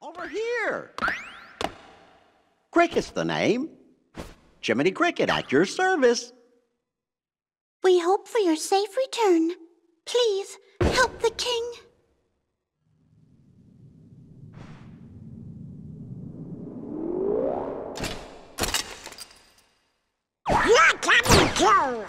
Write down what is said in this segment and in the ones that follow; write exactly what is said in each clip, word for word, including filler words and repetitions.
Over here! Cricket's the name. Jiminy Cricket, at your service. We hope for your safe return. Please, help the king. Look at him go!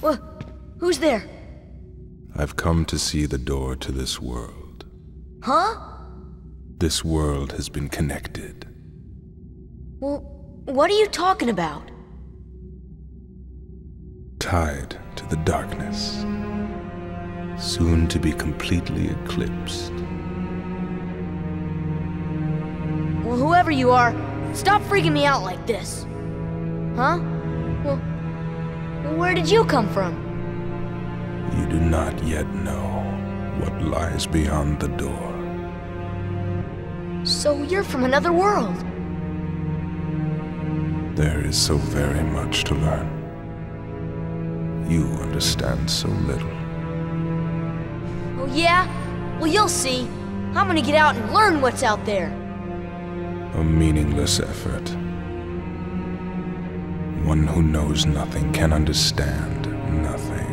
Whoa, who's there? I've come to see the door to this world. Huh? This world has been connected. Well, what are you talking about? Tied to the darkness, soon to be completely eclipsed. Well, whoever you are, stop freaking me out like this. Huh? Well, where did you come from? You do not yet know what lies beyond the door. So you're from another world? There is so very much to learn. You understand so little. Oh yeah? Well, you'll see. I'm gonna get out and learn what's out there. A meaningless effort. One who knows nothing can understand nothing.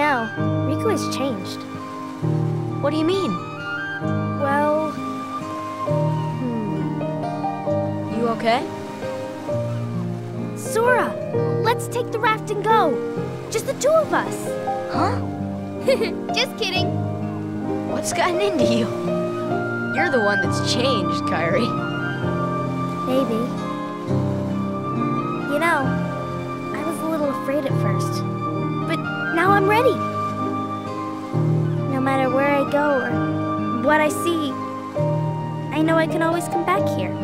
now, Riku has changed. What do you mean? Well... Hmm. You okay? Sora! Let's take the raft and go! Just the two of us! Huh? Just kidding! What's gotten into you? You're the one that's changed, Kairi. Maybe. You know, I was a little afraid at first. But now I'm ready! No matter where I go or what I see, I know I can always come back here.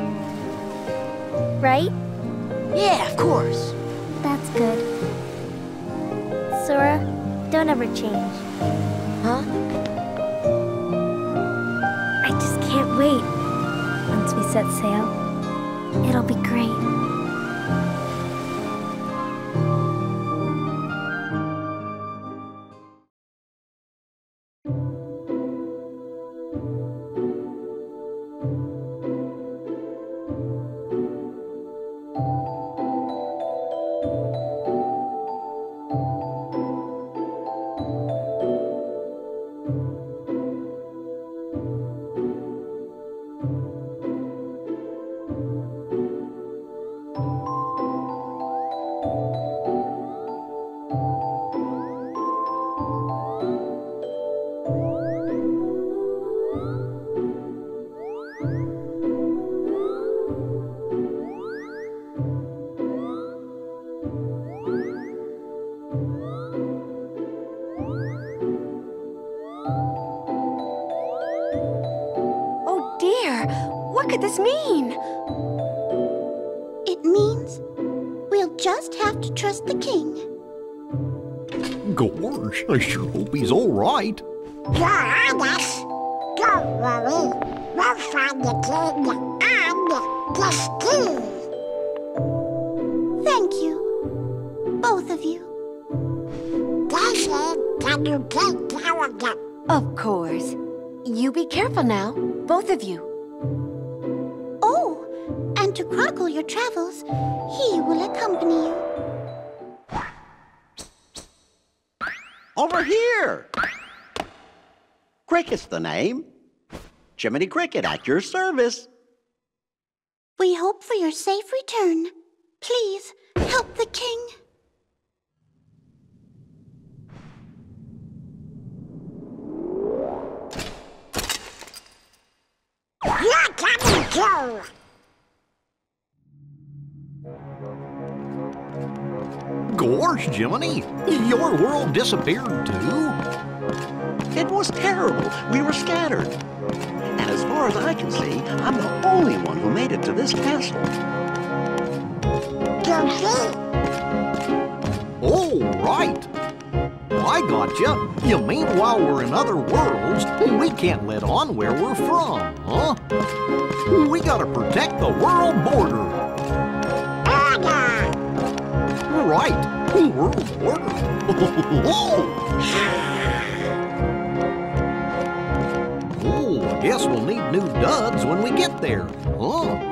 Right? Yeah, of course. That's good. Sora, don't ever change. Huh? I just can't wait. Once we set sail, it'll be great. What could this mean? It means we'll just have to trust the king. Gosh, I sure hope he's all right. You're on us. Don't worry. We'll find the king on the ski. Thank you, both of you. Daisy, can you take care of them? Of course. You be careful now, both of you. To chronicle your travels, he will accompany you. Over here! Cricket's the name. Jiminy Cricket at your service. We hope for your safe return. Please, help the king. You're coming too! Gosh, Jiminy, your world disappeared too? It was terrible. We were scattered. And as far as I can see, I'm the only one who made it to this castle. All right. I gotcha. You mean while we're in other worlds, we can't let on where we're from, huh? We gotta protect the world border. Right, world order. Oh, I guess we'll need new duds when we get there. Huh?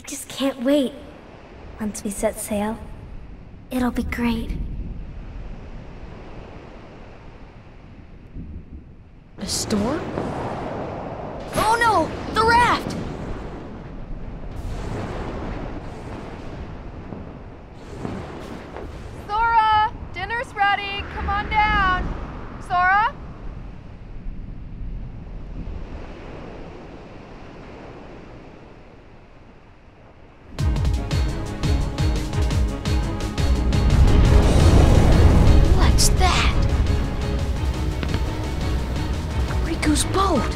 I just can't wait. Once we set sail, it'll be great. A storm? Oh no! The raft! Sora! Dinner's ready! Come on down! Sora? Boat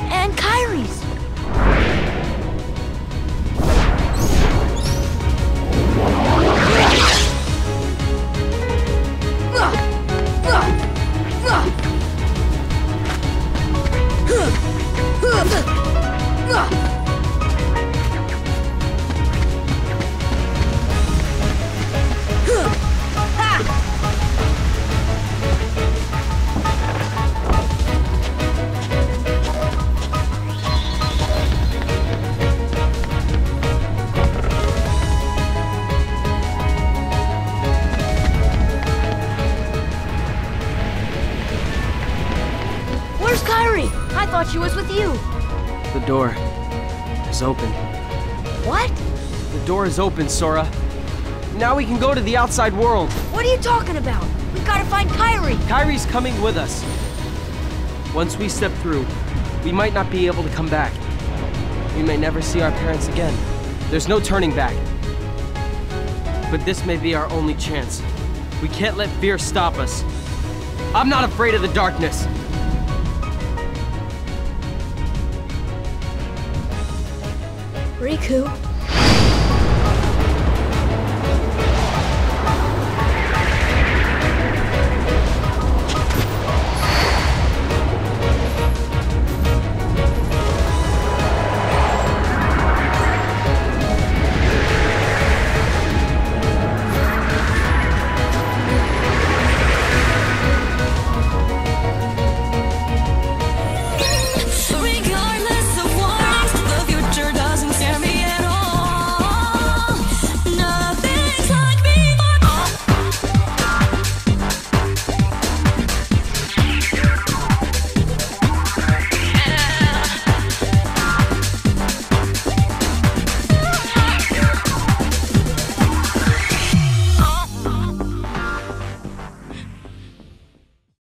and Kairi's. She was with you. The door is open. What? The door is open, Sora. Now we can go to the outside world. What are you talking about? We gotta find Kairi. Kairi's coming with us. Once we step through, we might not be able to come back. We may never see our parents again. There's no turning back. But this may be our only chance. We can't let fear stop us. I'm not afraid of the darkness. Riku.